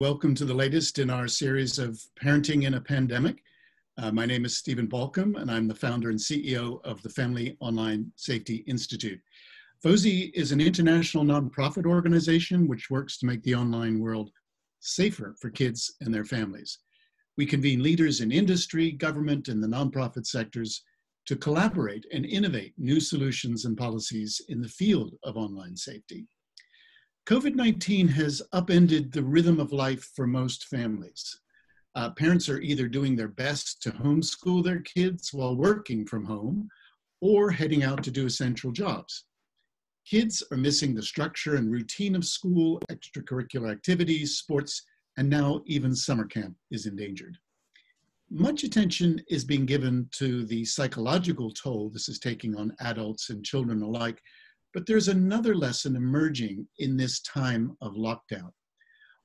Welcome to the latest in our series of Parenting in a Pandemic. My name is Stephen Balkam, and I'm the founder and CEO of the Family Online Safety Institute. FOSI is an international nonprofit organization which works to make the online world safer for kids and their families. We convene leaders in industry, government, and the nonprofit sectors to collaborate and innovate new solutions and policies in the field of online safety. COVID-19 has upended the rhythm of life for most families. Parents are either doing their best to homeschool their kids while working from home or heading out to do essential jobs. Kids are missing the structure and routine of school, extracurricular activities, sports, and now even summer camp is endangered. Much attention is being given to the psychological toll this is taking on adults and children alike, but there's another lesson emerging in this time of lockdown.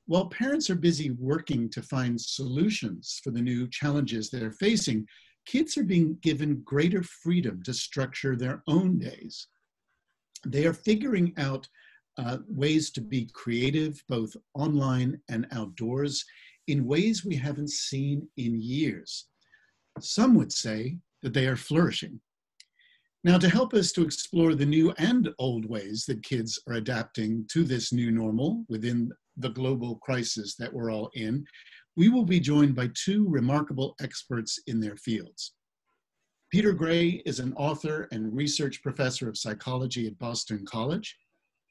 While parents are busy working to find solutions for the new challenges they're facing, kids are being given greater freedom to structure their own days. They are figuring out ways to be creative, both online and outdoors, in ways we haven't seen in years. Some would say that they are flourishing. Now, to help us to explore the new and old ways that kids are adapting to this new normal within the global crisis that we're all in, we will be joined by two remarkable experts in their fields. Peter Gray is an author and research professor of psychology at Boston College.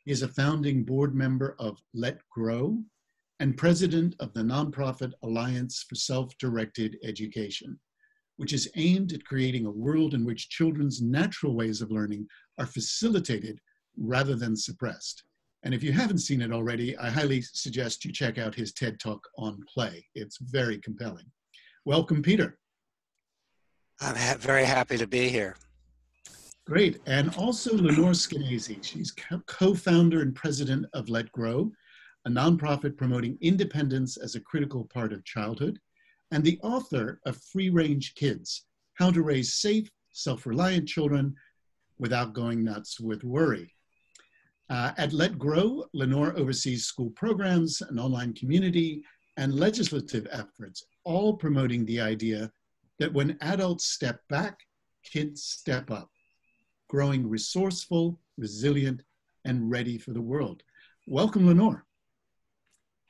He is a founding board member of Let Grow and president of the nonprofit Alliance for Self-Directed Education, which is aimed at creating a world in which children's natural ways of learning are facilitated rather than suppressed. And if you haven't seen it already, I highly suggest you check out his TED Talk on play. It's very compelling. Welcome, Peter. I'm very happy to be here. Great. And also Lenore Skenazy. She's co-founder and president of Let Grow, a nonprofit promoting independence as a critical part of childhood, and the author of Free Range Kids, How to Raise Safe, Self-Reliant Children Without Going Nuts with Worry. At Let Grow, Lenore oversees school programs, an online community, and legislative efforts, all promoting the idea that when adults step back, kids step up, growing resourceful, resilient, and ready for the world. Welcome, Lenore.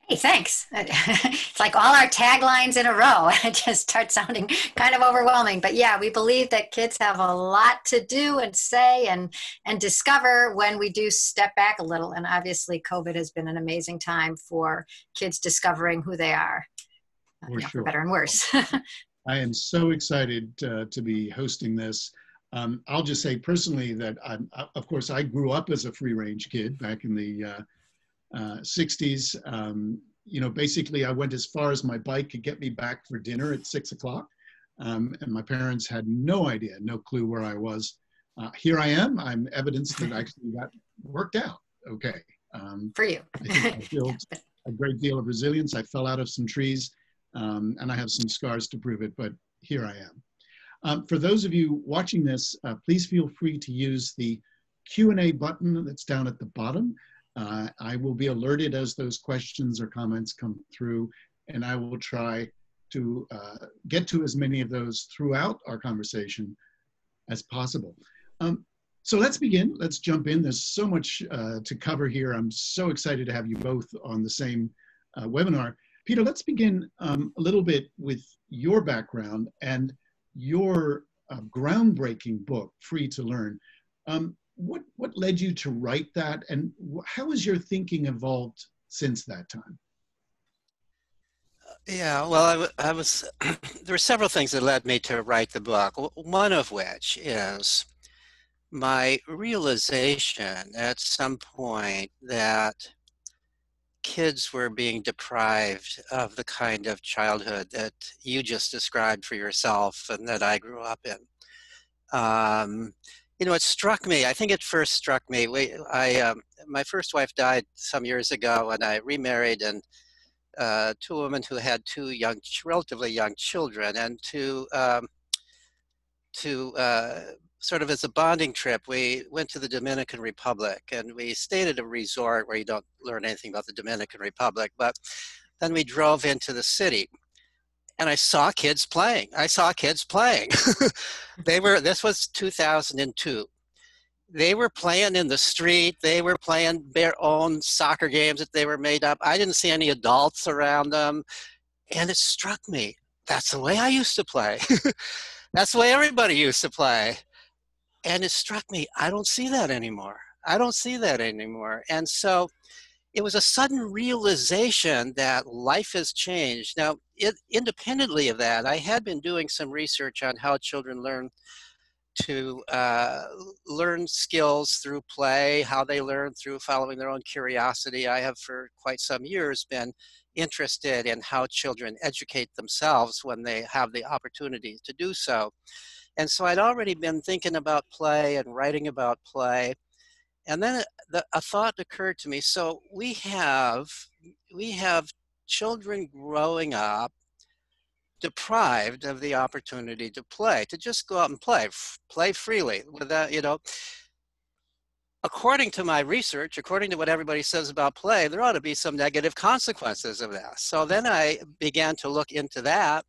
Hey, thanks. It's like all our taglines in a row. It just starts sounding kind of overwhelming. But yeah, we believe that kids have a lot to do and say and discover when we do step back a little. And obviously, COVID has been an amazing time for kids discovering who they are, for better and worse. I am so excited to be hosting this. I'll just say personally that, of course, I grew up as a free-range kid back in the 60s. You know, basically I went as far as my bike could get me back for dinner at 6 o'clock. And my parents had no idea, no clue where I was. Here I am. I'm evidence that I actually got worked out. Okay. For you. I built a great deal of resilience. I fell out of some trees and I have some scars to prove it, but here I am. For those of you watching this, please feel free to use the Q&A button that's down at the bottom. I will be alerted as those questions or comments come through, and I will try to get to as many of those throughout our conversation as possible. So let's begin. Let's jump in. There's so much to cover here. I'm so excited to have you both on the same webinar. Peter, let's begin a little bit with your background and your groundbreaking book, Free to Learn. What led you to write that, and how has your thinking evolved since that time? Yeah, well, I was there were several things that led me to write the book. One of which is my realization at some point that kids were being deprived of the kind of childhood that you just described for yourself and that I grew up in. You know, it struck me, I think it first struck me, my first wife died some years ago and I remarried, and two women who had two young, relatively young children, and sort of as a bonding trip, we went to the Dominican Republic, and we stayed at a resort where you don't learn anything about the Dominican Republic, but Then we drove into the city and I saw kids playing. This was 2002. They were playing in the street. They were playing their own soccer games that they were made up. I didn't see any adults around them. And it struck me, that's the way I used to play. That's the way everybody used to play. And it struck me, I don't see that anymore. And so it was a sudden realization that life has changed. Now, independently of that, I had been doing some research on how children learn to learn skills through play, how they learn through following their own curiosity. I have for quite some years been interested in how children educate themselves when they have the opportunity to do so. And so I'd already been thinking about play and writing about play. And then a thought occurred to me. So we have children growing up deprived of the opportunity to play, to just go out and play freely without, according to my research, according to what everybody says about play, there ought to be some negative consequences of that. So then I began to look into that.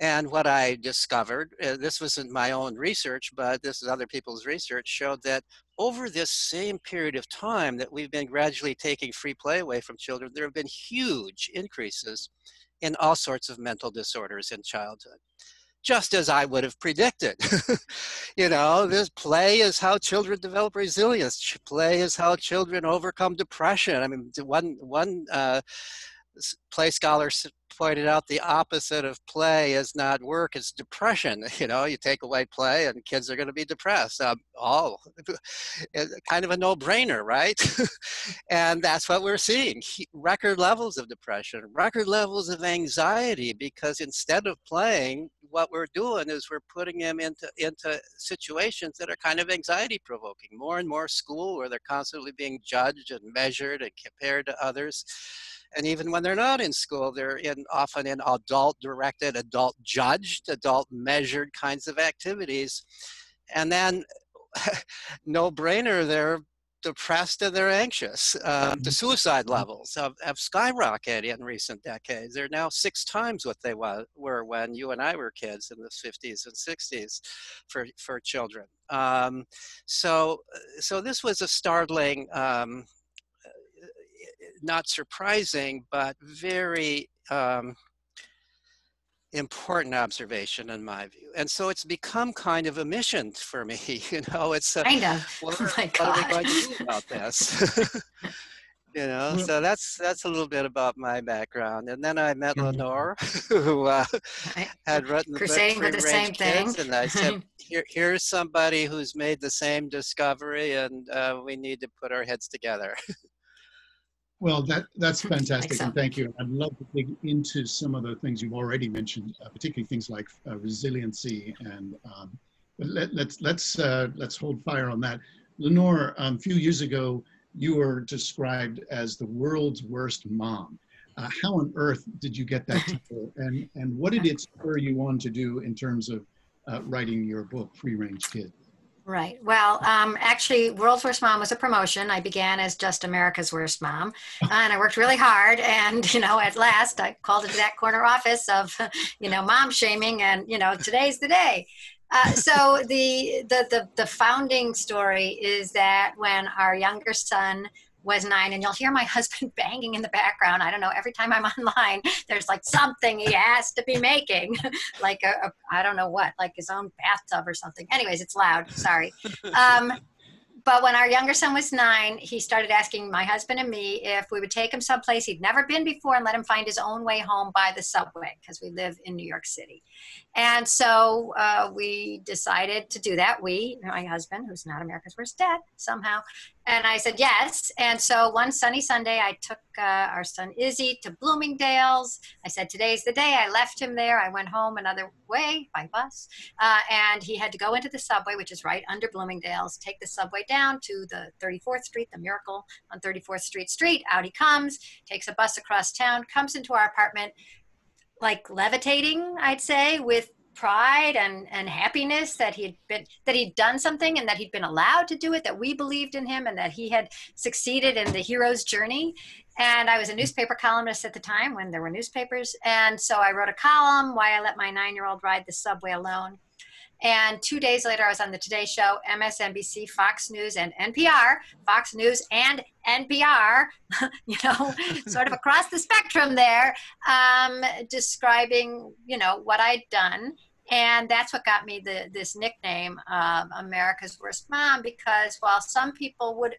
And what I discovered, this wasn't my own research, but this is other people's research, showed that over this same period of time that we've been gradually taking free play away from children, there have been huge increases in all sorts of mental disorders in childhood, just as I would have predicted. This play is how children develop resilience. Play is how children overcome depression. I mean, one play scholar pointed out the opposite of play is not work, it's depression. You take away play and kids are going to be depressed. Kind of a no-brainer, right? And that's what we're seeing. Record levels of depression, record levels of anxiety, because instead of playing, what we're doing is we're putting them into situations that are kind of anxiety provoking. More and more school where they're constantly being judged and measured and compared to others. And even when they're not in school, they're often in adult-directed, adult-judged, adult-measured kinds of activities. And then, no-brainer, they're depressed and they're anxious. The suicide levels have skyrocketed in recent decades. They're now 6 times what they were when you and I were kids in the 50s and 60s for children. So this was a startling... not surprising, but very important observation in my view. And so it's become kind of a mission for me, It's kind of, what are we going to do about this? So that's a little bit about my background. And then I met Lenore, who had written the book Free Range Kids, and I said, here's somebody who's made the same discovery, and we need to put our heads together. Well, that's fantastic, and thank you. I'd love to dig into some of the things you've already mentioned, particularly things like resiliency. And but let's hold fire on that. Lenore, a few years ago, you were described as the world's worst mom. How on earth did you get that title, and what did it spur you on to do in terms of writing your book, Free Range Kids? Right. Well, actually, World's Worst Mom was a promotion. I began as just America's Worst Mom, and I worked really hard. And, at last I called into that corner office of, mom shaming and, today's the day. So the founding story is that when our younger son was 9, and you'll hear my husband banging in the background. I don't know, every time I'm online, there's like something he has to be making, like I don't know what, like his own bathtub or something. Anyways, it's loud, sorry. But when our younger son was 9, he started asking my husband and me if we would take him someplace he'd never been before and let him find his own way home by the subway, because we live in New York City. And so we decided to do that. We, my husband, who's not America's Worst Dad somehow. And I said, yes. And so one sunny Sunday, I took our son Izzy to Bloomingdale's. I said, today's the day. I left him there. I went home another way by bus. And he had to go into the subway, which is right under Bloomingdale's, take the subway down to the 34th Street, the miracle on 34th Street. Out he comes, takes a bus across town, comes into our apartment, like levitating, I'd say, with pride and happiness that he'd done something and that he'd been allowed to do it, that we believed in him and that he had succeeded in the hero's journey. And I was a newspaper columnist at the time when there were newspapers. And so I wrote a column, Why I Let My 9-Year-Old Ride the Subway Alone. And 2 days later, I was on the Today Show, MSNBC, Fox News, and NPR. Fox News and NPR, you know, sort of across the spectrum there, describing, you know, what I'd done. And that's what got me this nickname, America's Worst Mom, because while some people would,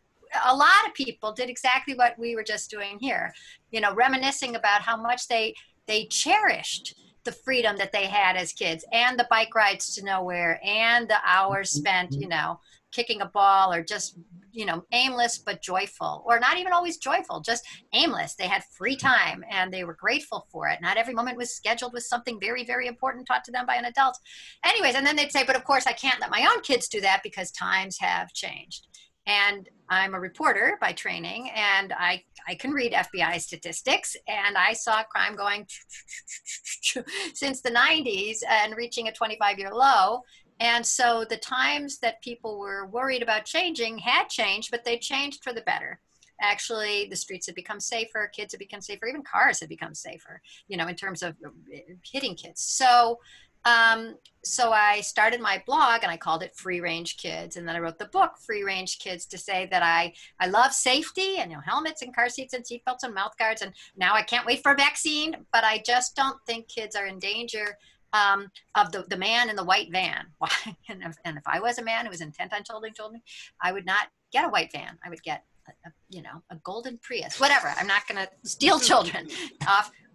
a lot of people did exactly what we were just doing here, you know, reminiscing about how much they cherished the freedom that they had as kids, and the bike rides to nowhere, and the hours spent, you know, kicking a ball, or just, you know, aimless but joyful, or not even always joyful, just aimless. They had free time and they were grateful for it. Not every moment was scheduled with something very, very important taught to them by an adult. Anyways, and then they'd say, but of course I can't let my own kids do that because times have changed. And I'm a reporter by training, and I can read FBI statistics, and I saw crime going since the 90s and reaching a 25-year low. And so the times that people were worried about changing had changed, but they changed for the better. Actually, the streets had become safer, kids had become safer, even cars had become safer, you know, in terms of hitting kids. So I started my blog and I called it Free Range Kids. And then I wrote the book Free Range Kids to say that I love safety and, you know, helmets and car seats and seatbelts and mouth guards. And now I can't wait for a vaccine, but I just don't think kids are in danger of the man in the white van. And if I was a man who was intent on children, I would not get a white van. I would get a golden Prius, whatever. I'm not going to steal children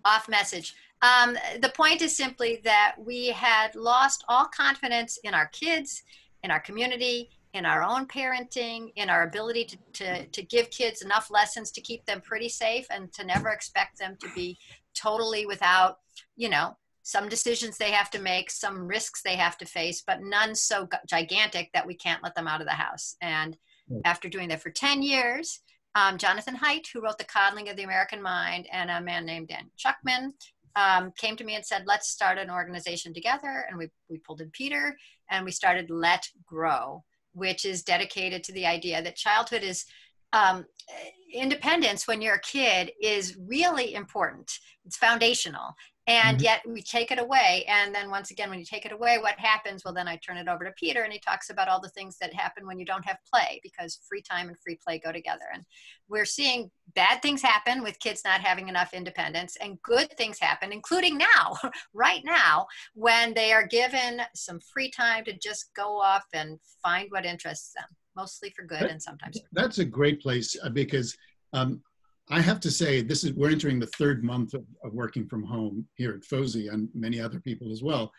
off message. The point is simply that we had lost all confidence in our kids, in our community, in our own parenting, in our ability to give kids enough lessons to keep them pretty safe and to never expect them to be totally without, you know, some decisions they have to make, some risks they have to face, but none so gigantic that we can't let them out of the house. And after doing that for 10 years, Jonathan Haidt, who wrote The Coddling of the American Mind, and a man named Dan Chuckman, came to me and said, let's start an organization together. And we pulled in Peter and we started Let Grow, which is dedicated to the idea that childhood is, independence when you're a kid is really important. It's foundational. And yet we take it away. And then once again, when you take it away, what happens? Well, then I turn it over to Peter and he talks about all the things that happen when you don't have play, because free time and free play go together. And we're seeing bad things happen with kids not having enough independence, and good things happen, including now, right now, when they are given some free time to just go off and find what interests them, mostly for good and sometimes for good. That's a great place because I have to say, we're entering the third month of working from home here at FOSI, and many other people as well.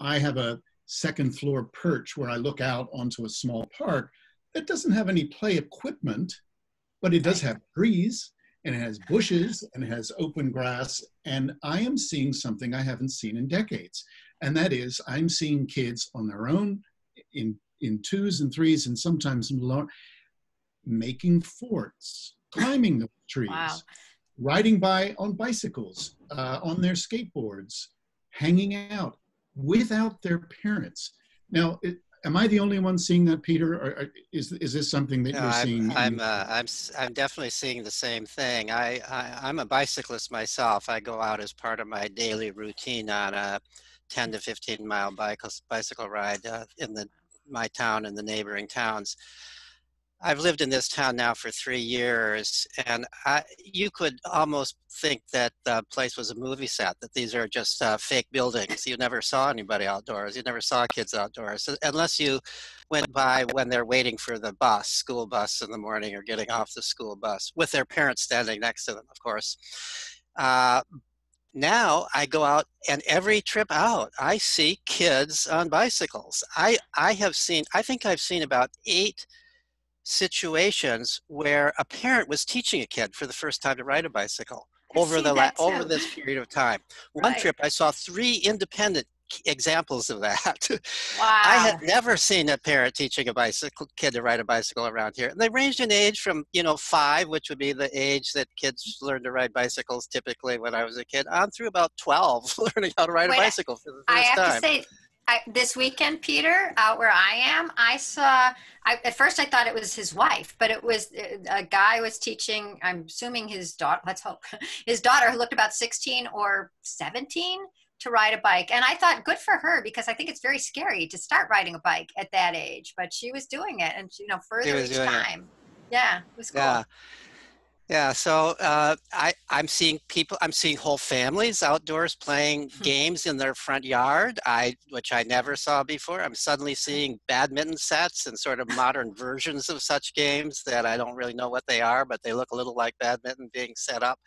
I have a second floor perch where I look out onto a small park that doesn't have any play equipment, but it does have trees, and it has bushes, and it has open grass, and I am seeing something I haven't seen in decades. And that is, I'm seeing kids on their own in twos and threes, and sometimes making forts, climbing the trees, riding by on bicycles, on their skateboards, hanging out without their parents. Now, am I the only one seeing that, Peter? Or is this something that you're seeing? I'm definitely seeing the same thing. I'm a bicyclist myself. I go out as part of my daily routine on a 10 to 15 mile bicycle ride in my town and the neighboring towns. I've lived in this town now for 3 years, and you could almost think that the place was a movie set, that these are just fake buildings. You never saw anybody outdoors. You never saw kids outdoors, unless you went by when they're waiting for the bus, school bus in the morning, or getting off the school bus, with their parents standing next to them, of course. Now I go out, and every trip out, I see kids on bicycles. I think I've seen about 8 situations where a parent was teaching a kid for the first time to ride a bicycle over this period of time. One trip I saw 3 independent examples of that. Wow. I had never seen a parent teaching a kid to ride a bicycle around here. And they ranged in age from, you know, 5, which would be the age that kids learn to ride bicycles typically when I was a kid, on through about 12, learning how to ride a bicycle for the first time. I have to say, This weekend, Peter, where I am, I saw, at first I thought it was his wife, but it was a guy was teaching, I'm assuming his daughter, let's hope, his daughter, who looked about 16 or 17 to ride a bike. And I thought, good for her, because I think it's very scary to start riding a bike at that age, but she was doing it, and you know, further each time. Yeah, it was cool. Yeah. Yeah, so I'm seeing people, I'm seeing whole families outdoors playing games in their front yard, which I never saw before. I'm suddenly seeing badminton sets and sort of modern versions of such games that I don't really know what they are, but they look a little like badminton being set up.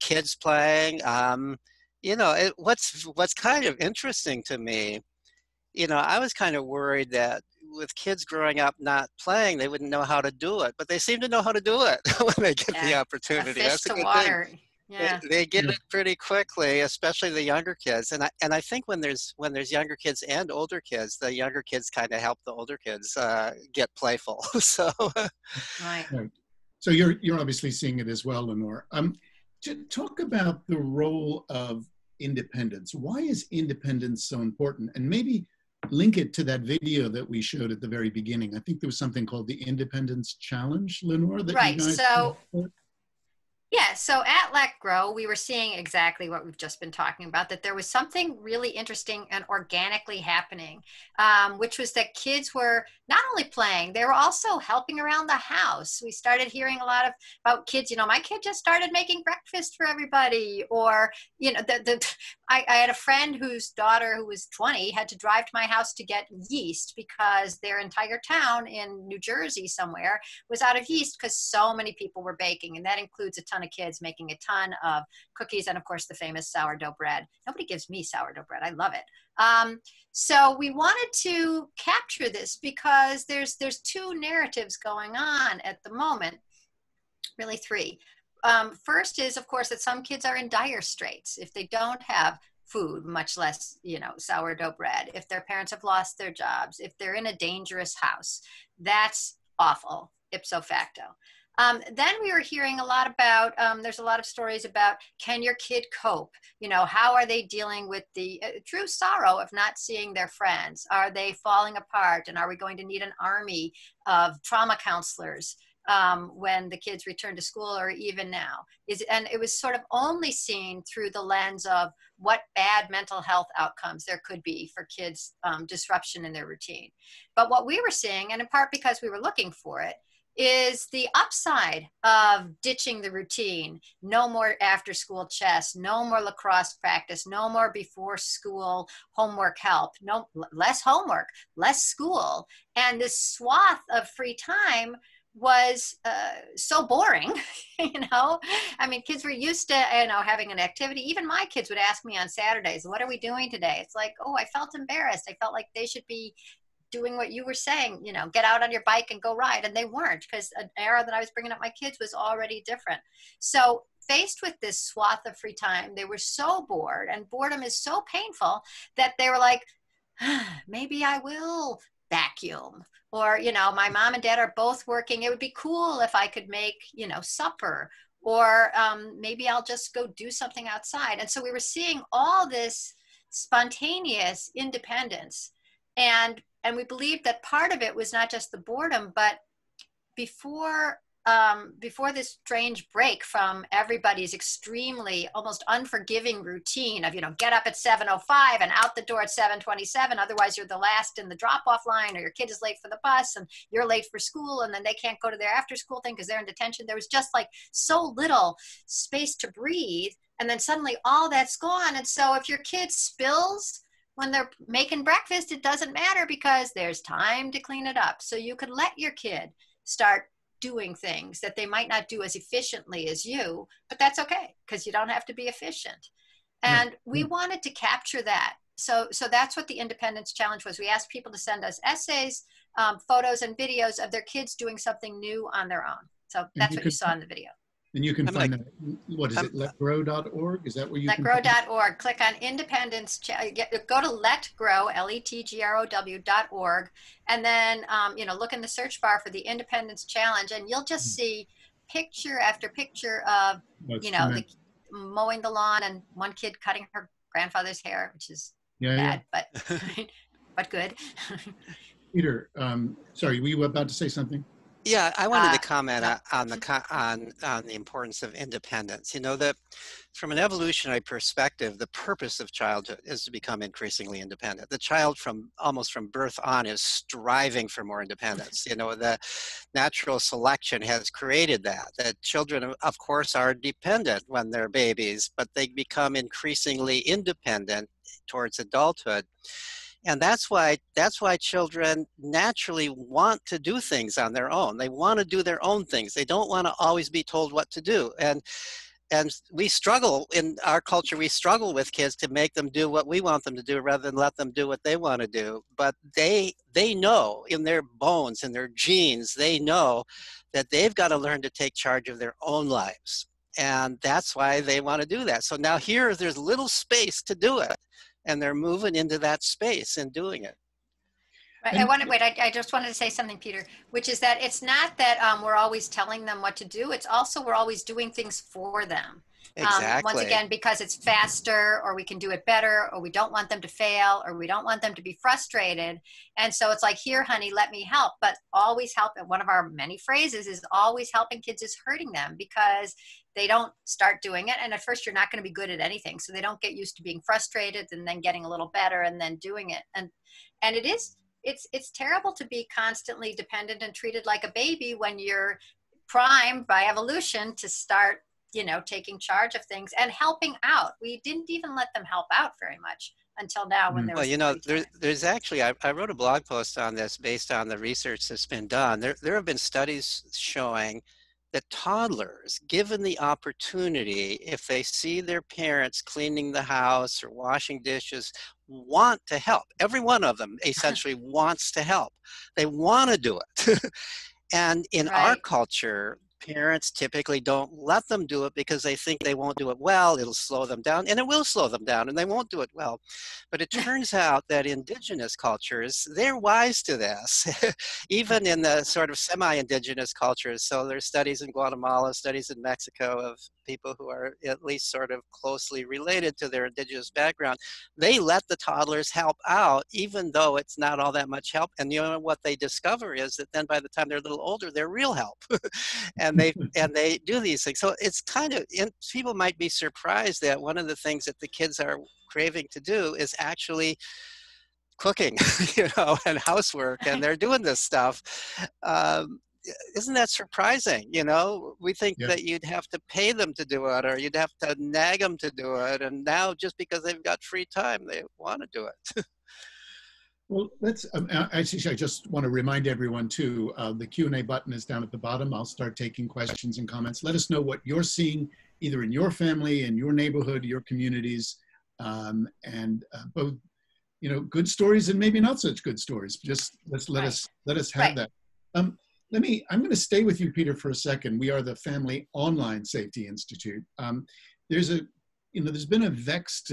Kids playing, you know, what's kind of interesting to me, you know, I was kind of worried that with kids growing up not playing, they wouldn't know how to do it, but they seem to know how to do it when they get the opportunity. That's a good thing. Yeah. They get it pretty quickly, especially the younger kids. And I think when there's younger kids and older kids, the younger kids kind of help the older kids get playful. So right. So you're obviously seeing it as well, Lenore. To talk about the role of independence, why is independence so important? And maybe link it to that video that we showed at the very beginning. I think there was something called the Independence Challenge, Lenore. That right. So at Let Grow, we were seeing exactly what we've just been talking about, that there was something really interesting and organically happening, which was that kids were not only playing, they were also helping around the house. We started hearing a lot about kids, you know, my kid just started making breakfast for everybody, or, you know, I had a friend whose daughter, who was 20, had to drive to my house to get yeast because their entire town in New Jersey somewhere was out of yeast because so many people were baking, and that includes a ton of kids making a ton of cookies and, of course, the famous sourdough bread. Nobody gives me sourdough bread. I love it. So we wanted to capture this because there's two narratives going on at the moment, really three. First is, of course, that some kids are in dire straits if they don't have food, much less, you know, sourdough bread, if their parents have lost their jobs, if they're in a dangerous house. That's awful, ipso facto. Then we were hearing a lot about, there's a lot of stories about, can your kid cope? You know, how are they dealing with the true sorrow of not seeing their friends? Are they falling apart? And are we going to need an army of trauma counselors when the kids return to school, or even now? And it was sort of only seen through the lens of what bad mental health outcomes there could be for kids, disruption in their routine. But what we were seeing, and in part because we were looking for it, is the upside of ditching the routine. No more after school chess, no more lacrosse practice, no more before school homework help, no less homework, less school. And this swath of free time was so boring, you know? I mean, kids were used to, you know, having an activity. Even my kids would ask me on Saturdays, what are we doing today? It's like, oh, I felt embarrassed. I felt like they should be doing what you were saying, you know, get out on your bike and go ride. And they weren't, because an era that I was bringing up my kids was already different. So faced with this swath of free time, they were so bored, and boredom is so painful that they were like, maybe I will vacuum, or, you know, my mom and dad are both working. It would be cool if I could make, you know, supper, or maybe I'll just go do something outside. And so we were seeing all this spontaneous independence, and we believed that part of it was not just the boredom, but before this strange break from everybody's extremely, almost unforgiving routine of, you know, get up at 7:05 and out the door at 7:27, otherwise you're the last in the drop-off line, or your kid is late for the bus and you're late for school, and then they can't go to their after-school thing because they're in detention. There was just like so little space to breathe, and then suddenly all that's gone. And so if your kid spills when they're making breakfast, it doesn't matter because there's time to clean it up. So you could let your kid start doing things that they might not do as efficiently as you, but that's okay because you don't have to be efficient. And we wanted to capture that. So that's what the Independence Challenge was. We asked people to send us essays, photos, and videos of their kids doing something new on their own. So that's what you saw in the video. And you can find that, what is it, letgrow.org? Is that where you can? Letgrow.org. Click on Independence. Go to Letgrow, LETGROW.org. And then, you know, look in the search bar for the Independence Challenge, and you'll just see picture after picture of, you know, mowing the lawn and one kid cutting her grandfather's hair, which is Yeah, bad, yeah. But good. Peter, sorry, were you about to say something? Yeah, I wanted to comment on the importance of independence. You know, that from an evolutionary perspective, the purpose of childhood is to become increasingly independent. The child almost from birth on is striving for more independence. You know, the natural selection has created that. That children, of course, are dependent when they're babies, but they become increasingly independent towards adulthood. And that's why children naturally want to do things on their own. They want to do their own things. They don't want to always be told what to do. And we struggle in our culture, we struggle with kids to make them do what we want them to do rather than let them do what they want to do. But they know in their bones, in their genes, they know that they've got to learn to take charge of their own lives. And that's why they want to do that. So now here, there's little space to do it. And they're moving into that space and doing it. Right. I just wanted to say something, Peter, which is that it's not that we're always telling them what to do. It's also we're always doing things for them. Exactly. Once again, because it's faster, or we can do it better, or we don't want them to fail, or we don't want them to be frustrated. And so it's like, here, honey, let me help. But always help. And one of our many phrases is always helping kids is hurting them, because they don't start doing it. And at first, you're not going to be good at anything. So they don't get used to being frustrated and then getting a little better and then doing it. And it's terrible to be constantly dependent and treated like a baby when you're primed by evolution to start, you know, taking charge of things and helping out. We didn't even let them help out very much until now when there was. Well, you know, there's actually, I wrote a blog post on this based on the research that's been done. There have been studies showing that toddlers, given the opportunity, if they see their parents cleaning the house or washing dishes, want to help. Every one of them essentially wants to help. They want to do it. And in our culture, parents typically don't let them do it because they think they won't do it well, it'll slow them down, and it will slow them down, and they won't do it well. But it turns out that indigenous cultures, they're wise to this, even in the sort of semi-indigenous cultures. So there's studies in Guatemala, studies in Mexico of people who are at least sort of closely related to their indigenous background. They let the toddlers help out, even though it's not all that much help. And you know what they discover is that then by the time they're a little older, they're real help. and they do these things. So it's kind of, people might be surprised that one of the things that the kids are craving to do is actually cooking, you know, and housework, and they're doing this stuff. Isn't that surprising? You know, we think that you'd have to pay them to do it, or you'd have to nag them to do it. And now just because they've got free time, they want to do it. Well, let's, actually, I just want to remind everyone too, the Q&A button is down at the bottom. I'll start taking questions and comments. Let us know what you're seeing either in your family, in your neighborhood, your communities, and both, you know, good stories and maybe not such good stories. Just let us have that. I'm going to stay with you, Peter, for a second. We are the Family Online Safety Institute. There's been a vexed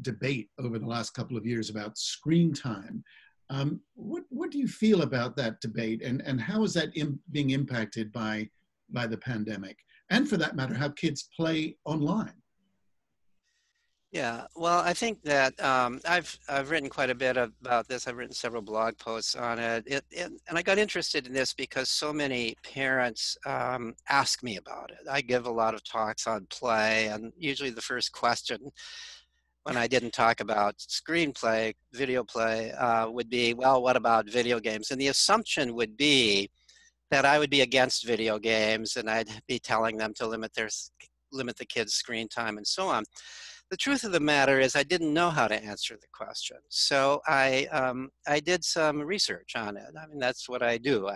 debate over the last couple of years about screen time. What do you feel about that debate, and how is that being impacted by the pandemic? And for that matter, how kids play online? Yeah, well, I think that I've written quite a bit about this. I've written several blog posts on it. And I got interested in this because so many parents ask me about it. I give a lot of talks on play, and usually the first question when I didn't talk about screenplay, video play, would be, well, what about video games? And the assumption would be that I would be against video games, and I'd be telling them to limit the kids' screen time and so on. The truth of the matter is I didn't know how to answer the question. So I did some research on it. I mean, that's what I do.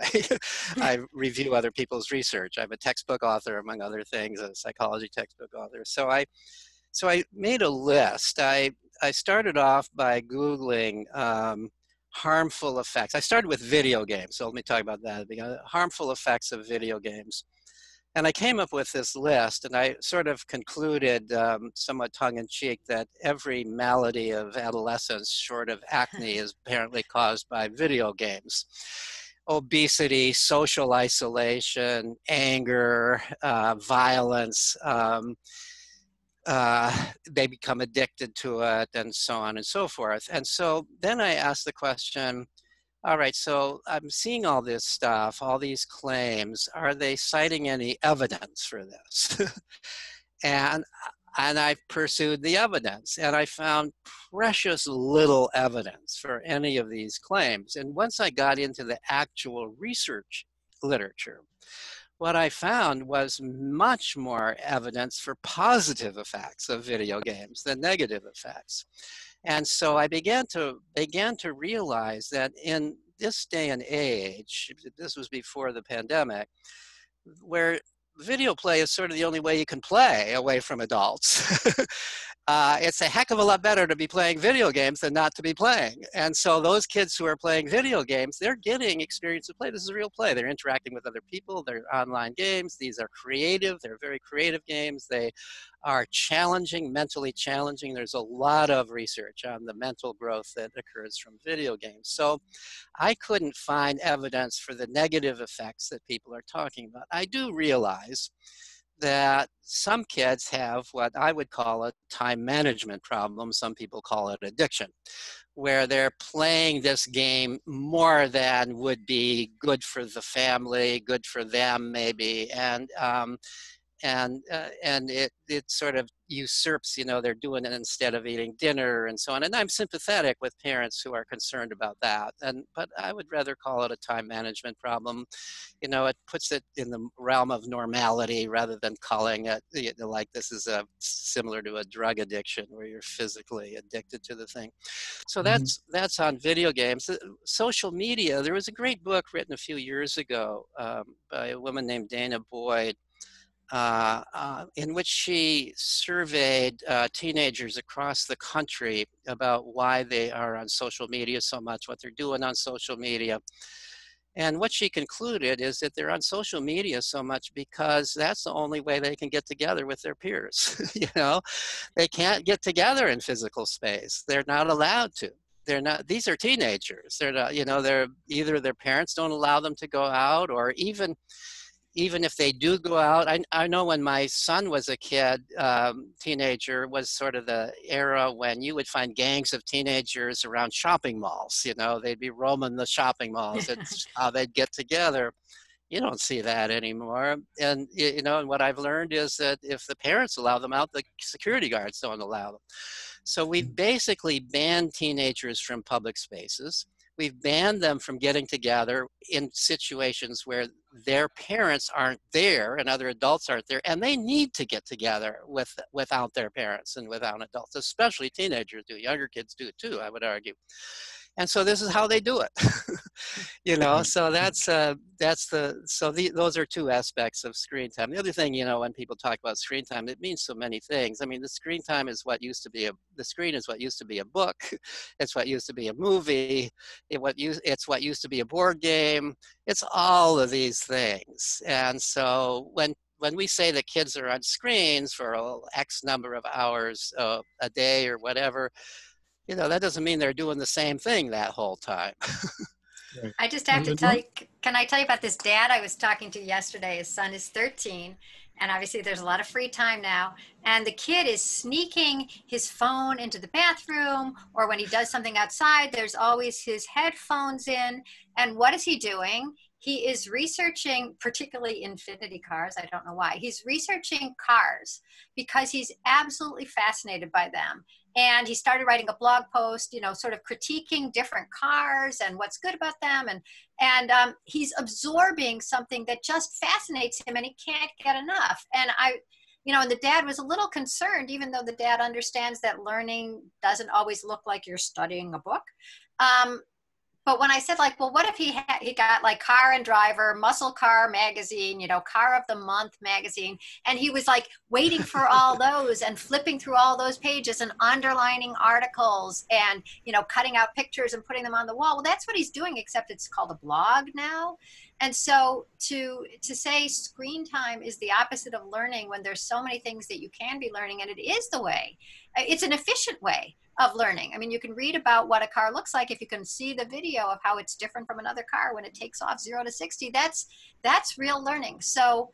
I review other people's research. I'm a textbook author, among other things, a psychology textbook author. So I made a list. I started off by Googling harmful effects. I started with video games. So let me talk about that. The harmful effects of video games. And I came up with this list, and I sort of concluded somewhat tongue-in-cheek that every malady of adolescence short of acne is apparently caused by video games. Obesity, social isolation, anger, violence, they become addicted to it, and so on and so forth. And so then I asked the question, all right, so I'm seeing all this stuff, all these claims, are they citing any evidence for this? And I've pursued the evidence, and I found precious little evidence for any of these claims. And once I got into the actual research literature, what I found was much more evidence for positive effects of video games than negative effects. And so I began to realize that in this day and age, this was before the pandemic, where video play is sort of the only way you can play away from adults. It's a heck of a lot better to be playing video games than not to be playing. And so those kids who are playing video games, they're getting experience of play. This is real play. They're interacting with other people. They're online games. These are creative. They're very creative games. They are challenging, mentally challenging. There's a lot of research on the mental growth that occurs from video games. So I couldn't find evidence for the negative effects that people are talking about. I do realize that some kids have what I would call a time management problem. Some people call it addiction, where they're playing this game more than would be good for the family, good for them maybe, and it sort of usurps, you know, they're doing it instead of eating dinner and so on. And I'm sympathetic with parents who are concerned about that. But I would rather call it a time management problem. You know, it puts it in the realm of normality rather than calling it, you know, like this is similar to a drug addiction where you're physically addicted to the thing. So that's on video games. Social media, there was a great book written a few years ago by a woman named Dana Boyd, in which she surveyed teenagers across the country about why they are on social media so much, what they're doing on social media. And what she concluded is that they're on social media so much because that's the only way they can get together with their peers. You know, they can't get together in physical space. They're not allowed to. They're not, these are teenagers. They're not, you know, they're either their parents don't allow them to go out, or even if they do go out, I know when my son was a kid, teenager was sort of the era when you would find gangs of teenagers around shopping malls. You know, they'd be roaming the shopping malls. It's how they'd get together. You don't see that anymore. And, you know, and what I've learned is that if the parents allow them out, the security guards don't allow them. So we've basically banned teenagers from public spaces. We've banned them from getting together in situations where their parents aren't there and other adults aren't there, and they need to get together without their parents and without adults, especially teenagers do. Younger kids do too, I would argue. And so this is how they do it. You know, so those are two aspects of screen time. The other thing, you know, when people talk about screen time, it means so many things. I mean, the screen is what used to be a book. It's what used to be a movie. It's what used to be a board game. It's all of these things. And so when we say that kids are on screens for X number of hours a day or whatever, you know, that doesn't mean they're doing the same thing that whole time. I just have to tell you, can I tell you about this dad I was talking to yesterday? His son is 13, and obviously there's a lot of free time now. And the kid is sneaking his phone into the bathroom, or when he does something outside, there's always his headphones in. And what is he doing? He is researching, particularly Infinity cars. I don't know why. He's researching cars because he's absolutely fascinated by them. And he started writing a blog post, you know, sort of critiquing different cars and what's good about them. And he's absorbing something that just fascinates him, and he can't get enough. And you know, and the dad was a little concerned, even though the dad understands that learning doesn't always look like you're studying a book. But when I said, like, well, what if he got like Car and Driver, Muscle Car Magazine, you know, Car of the Month magazine, and he was like waiting for all those and flipping through all those pages and underlining articles and, you know, cutting out pictures and putting them on the wall. Well, that's what he's doing, except it's called a blog now. And so to say screen time is the opposite of learning when there's so many things that you can be learning, and it is the way. It's an efficient way of learning. I mean, you can read about what a car looks like if you can see the video of how it's different from another car when it takes off 0 to 60. That's real learning. So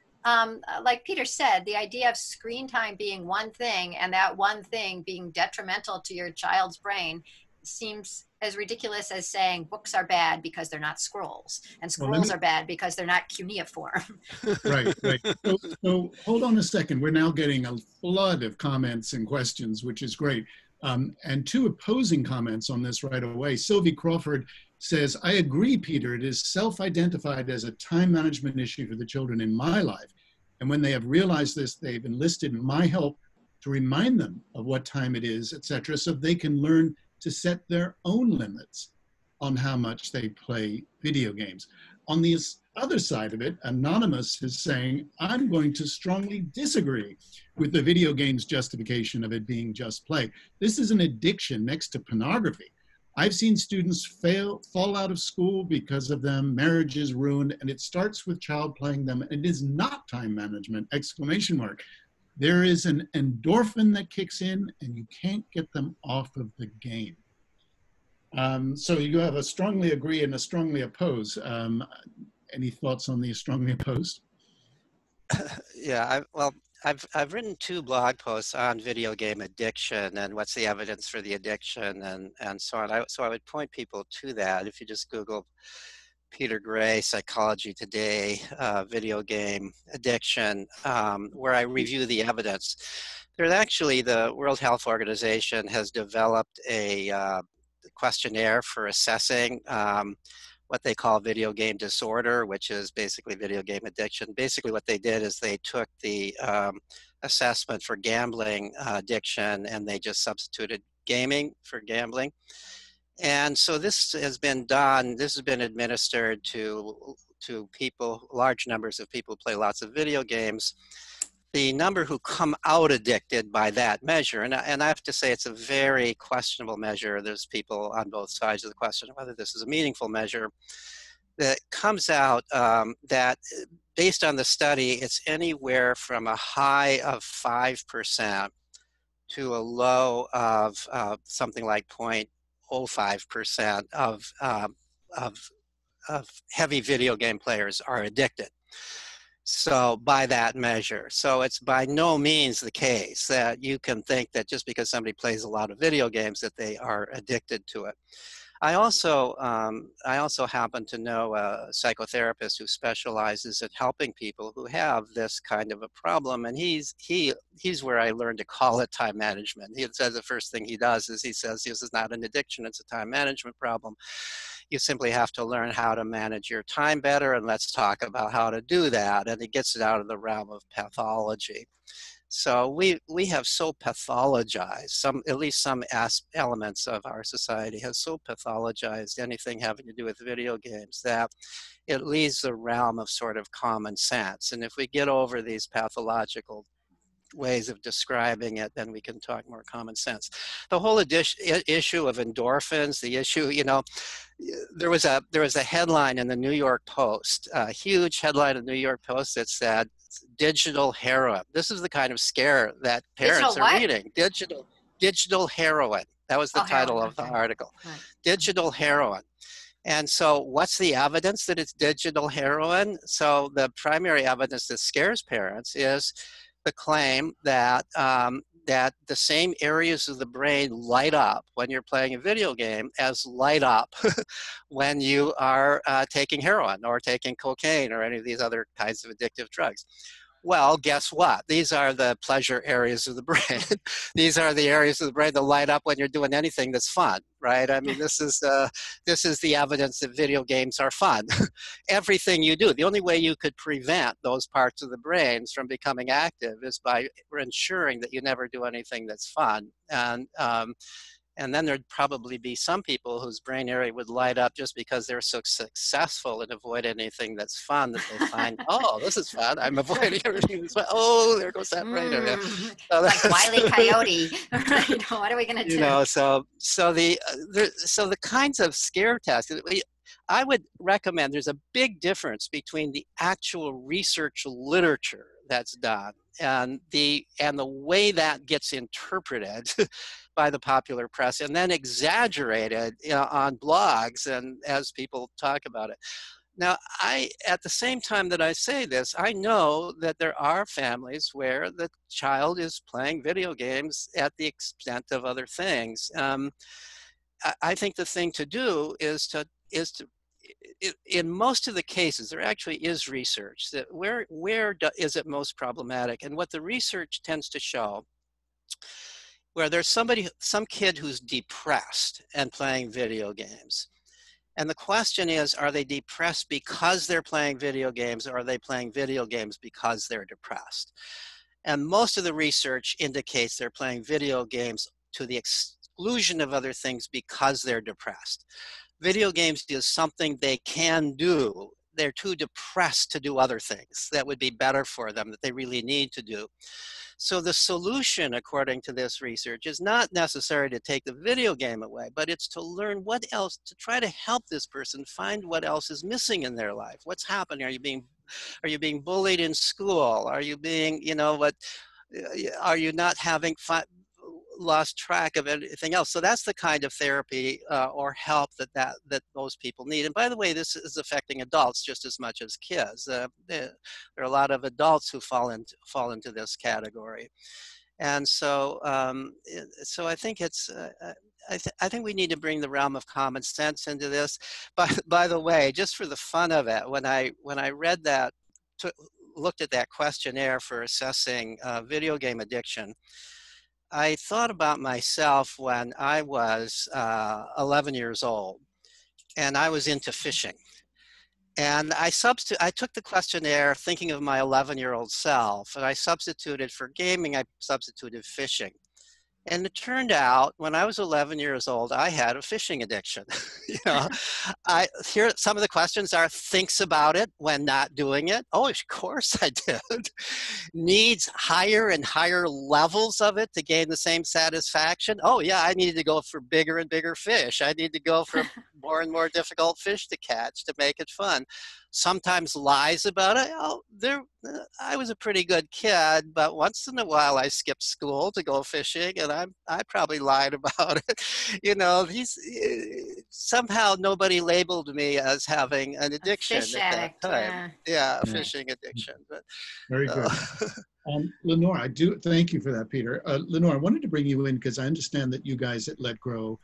like Peter said, the idea of screen time being one thing and that one thing being detrimental to your child's brain seems as ridiculous as saying books are bad because they're not scrolls, and scrolls are bad because they're not cuneiform. Right, right. So hold on a second. We're now getting a flood of comments and questions, which is great. And two opposing comments on this right away. Sylvie Crawford says, I agree, Peter, it is self-identified as a time management issue for the children in my life. And when they have realized this, they've enlisted my help to remind them of what time it is, etc., so they can learn to set their own limits on how much they play video games. On the other side of it, Anonymous is saying, I'm going to strongly disagree with the video game's justification of it being just play. This is an addiction next to pornography. I've seen students fall out of school because of them, marriage is ruined, and it starts with child playing them, and it is not time management, exclamation mark. There is an endorphin that kicks in, and you can't get them off of the game. So you have a strongly agree and a strongly oppose. Any thoughts on the strongly opposed? Yeah, I've written two blog posts on video game addiction and what's the evidence for the addiction and so on. So I would point people to that. If you just Google Peter Gray, Psychology Today, video game addiction, where I review the evidence. There's actually the World Health Organization has developed a questionnaire for assessing what they call video game disorder, which is basically video game addiction. Basically what they did is they took the assessment for gambling addiction and they just substituted gaming for gambling. And so this has been done, this has been administered to people, large numbers of people who play lots of video games. The number who come out addicted by that measure, and I have to say it's a very questionable measure. There's people on both sides of the question of whether this is a meaningful measure. That comes out that based on the study, it's anywhere from a high of 5% to a low of something like 0.05% of heavy video game players are addicted. So by that measure. So it's by no means the case that you can think that just because somebody plays a lot of video games that they are addicted to it. I also happen to know a psychotherapist who specializes in helping people who have this kind of a problem, and he's where I learned to call it time management. He says the first thing he does is he says this is not an addiction, it's a time management problem. You simply have to learn how to manage your time better, and let's talk about how to do that, and it gets it out of the realm of pathology. So we have so pathologized, at least some elements of our society has so pathologized anything having to do with video games that it leaves the realm of sort of common sense. And if we get over these pathological ways of describing it, then we can talk more common sense. The whole issue of endorphins, the issue, you know, there was a headline in the New York Post, a huge headline in the New York Post that said, digital heroin. This is the kind of scare that parents are reading. Digital heroin. That was the title of the article. Right. Digital heroin. And so what's the evidence that it's digital heroin? So the primary evidence that scares parents is the claim that that the same areas of the brain light up when you're playing a video game as light up when you are taking heroin or taking cocaine or any of these other kinds of addictive drugs. Well, guess what? These are the pleasure areas of the brain. These are the areas of the brain that light up when you're doing anything that's fun, right? I mean, this is the evidence that video games are fun. Everything you do, the only way you could prevent those parts of the brains from becoming active is by ensuring that you never do anything that's fun. And then there'd probably be some people whose brain area would light up just because they're so successful and avoid anything that's fun that they find, oh, this is fun. I'm avoiding everything that's fun. Oh, there goes that brain area. So like Wile E. Coyote. Right? What are we going to do? You know, so the kinds of scare tasks. I would recommend there's a big difference between the actual research literature that's done and the way that gets interpreted by the popular press and then exaggerated on blogs and as people talk about it. Now, at the same time that I say this, I know that there are families where the child is playing video games at the extent of other things. I think the thing to do is to in most of the cases, there actually is research that where is it most problematic, and what the research tends to show, where there's some kid who's depressed and playing video games. And the question is, are they depressed because they're playing video games, or are they playing video games because they're depressed? And most of the research indicates they're playing video games to the exclusion of other things because they're depressed. Video games is something they can do. They're too depressed to do other things that would be better for them, that they really need to do. So the solution, according to this research, is not necessary to take the video game away, but it's to learn what else, to try to help this person find what else is missing in their life. What's happening? Are you being bullied in school? Are you being, are you not having fun? Lost track of anything else. So that's the kind of therapy or help that most people need. And by the way, this is affecting adults just as much as kids. There are a lot of adults who fall into this category, and so I think it's. I think we need to bring the realm of common sense into this. By the way, just for the fun of it, when I read that, looked at that questionnaire for assessing video game addiction, I thought about myself when I was 11 years old, and I was into fishing. And I took the questionnaire thinking of my 11-year-old self, and I substituted for gaming, I substituted fishing. And it turned out, when I was 11 years old, I had a fishing addiction. Here some of the questions are: thinks about it when not doing it. Oh, of course I did. Needs higher and higher levels of it to gain the same satisfaction. Oh yeah, I needed to go for bigger and bigger fish. I need to go for more and more difficult fish to catch to make it fun. Sometimes lies about it. I was a pretty good kid, but once in a while I skipped school to go fishing, and I probably lied about it. Somehow nobody labeled me as having an addiction at that time. Yeah, a fishing addiction. But, very good. Lenore, I do thank you for that, Peter. Lenore, I wanted to bring you in because I understand that you guys at Let Grow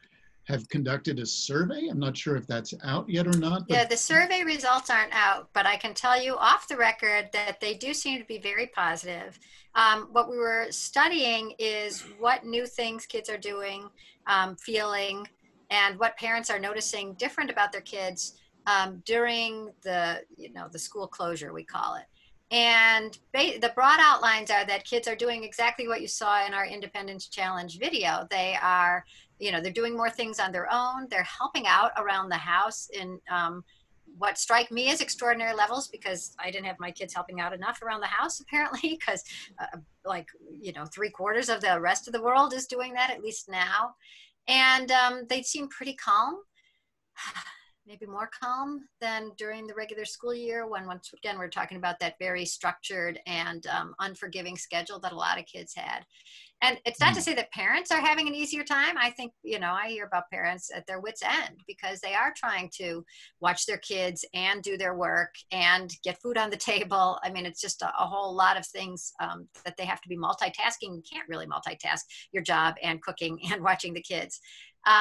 have conducted a survey. I'm not sure if that's out yet or not. Yeah, the survey results aren't out, but I can tell you off the record that they do seem to be very positive. What we were studying is what new things kids are doing, feeling, and what parents are noticing different about their kids during the, the school closure, we call it. And the broad outlines are that kids are doing exactly what you saw in our Independence Challenge video. They are, they're doing more things on their own. They're helping out around the house in what strike me as extraordinary levels, because I didn't have my kids helping out enough around the house, apparently, because 3/4 of the rest of the world is doing that, at least now. And they seem pretty calm. Maybe more calm than during the regular school year, when once again, we're talking about that very structured and unforgiving schedule that a lot of kids had. And it's not to say that parents are having an easier time. I think, I hear about parents at their wits' end because they are trying to watch their kids and do their work and get food on the table. I mean, it's just a whole lot of things that they have to be multitasking. You can't really multitask your job and cooking and watching the kids.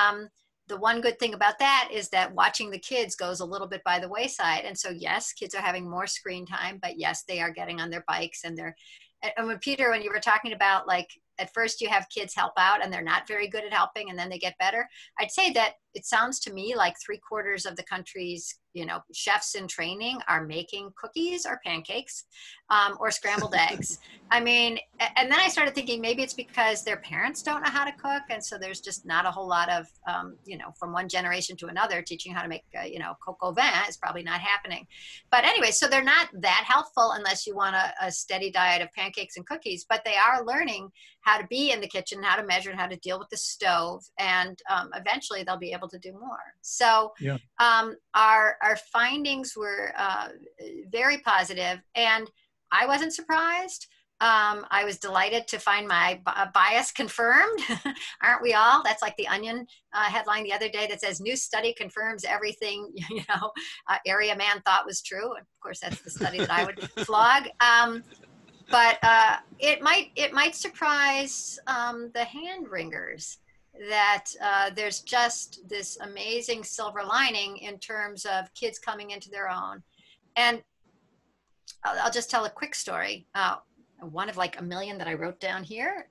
The one good thing about that is that watching the kids goes a little bit by the wayside. And so yes, kids are having more screen time, but yes, they are getting on their bikes and they're, and when Peter, when you were talking about like, at first you have kids help out and they're not very good at helping and then they get better. I'd say that it sounds to me like 3/4 of the country's, chefs in training are making cookies or pancakes or scrambled eggs. I mean, and then I started thinking maybe it's because their parents don't know how to cook. And so there's just not a whole lot of, from one generation to another, teaching how to make, coq au vin is probably not happening. But anyway, so they're not that helpful unless you want a steady diet of pancakes and cookies, but they are learning how to be in the kitchen, how to measure and how to deal with the stove. And eventually they'll be able to do more. So yeah. Our findings were very positive, and I wasn't surprised. I was delighted to find my bias confirmed. Aren't we all? That's like the Onion headline the other day that says, new study confirms everything, you know, area man thought was true. Of course, that's the study that I would flog. But it might surprise the hand wringers that there's just this amazing silver lining in terms of kids coming into their own. And I'll just tell a quick story. One of like a million that I wrote down here.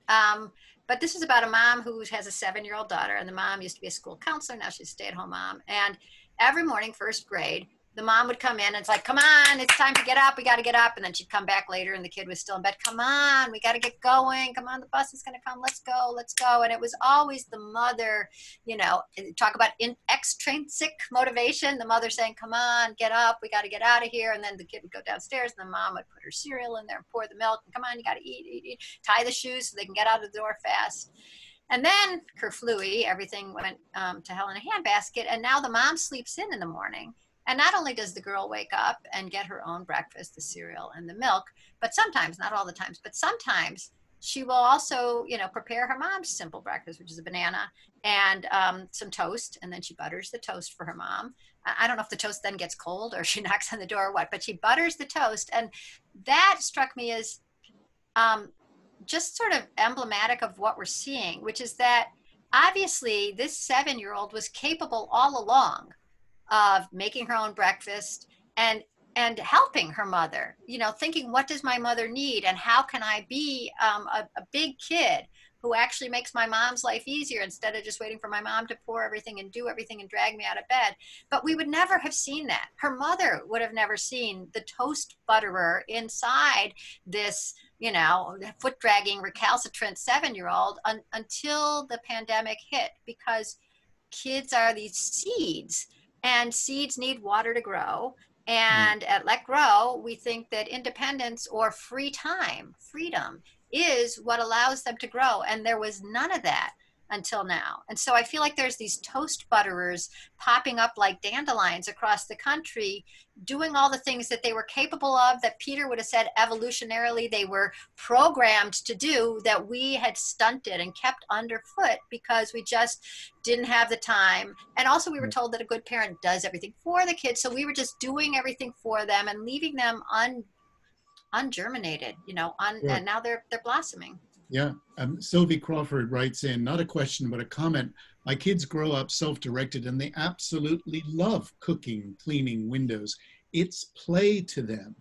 But this is about a mom who has a 7-year-old daughter, and the mom used to be a school counselor. Now she's a stay-at-home mom. And every morning, first grade, the mom would come in and it's like, come on, it's time to get up. We got to get up. And then she'd come back later and the kid was still in bed. Come on, we got to get going. Come on, the bus is going to come. Let's go. Let's go. And it was always the mother, you know, talk about extrinsic motivation. The mother saying, come on, get up. We got to get out of here. And then the kid would go downstairs and the mom would put her cereal in there and pour the milk. And come on, you got to eat, eat, eat. Tie the shoes so they can get out of the door fast. And then kerflooey, everything went to hell in a handbasket. And now the mom sleeps in the morning. And not only does the girl wake up and get her own breakfast, the cereal and the milk, but sometimes, not all the times, but sometimes she will also, you know, prepare her mom's simple breakfast, which is a banana and some toast. And then she butters the toast for her mom. I don't know if the toast then gets cold or she knocks on the door or what, but she butters the toast. And that struck me as just sort of emblematic of what we're seeing, which is that obviously this 7-year-old was capable all along of making her own breakfast and helping her mother, you know, thinking, what does my mother need? And how can I be a big kid who actually makes my mom's life easier instead of just waiting for my mom to pour everything and do everything and drag me out of bed? But we would never have seen that. Her mother would have never seen the toast butterer inside this, you know, foot dragging, recalcitrant 7-year-old until the pandemic hit, because kids are these seeds. And seeds need water to grow. And at Let Grow, we think that independence or free time, freedom, is what allows them to grow. And there was none of that until now. And so I feel like there's these toast butterers popping up like dandelions across the country, doing all the things that they were capable of, that Peter would have said evolutionarily they were programmed to do, that we had stunted and kept underfoot because we just didn't have the time. And also we were told that a good parent does everything for the kids. So we were just doing everything for them and leaving them ungerminated, you know, yeah. And now they're blossoming. Yeah. Sylvie Crawford writes in, not a question, but a comment. My kids grow up self-directed and they absolutely love cooking, cleaning windows. It's play to them.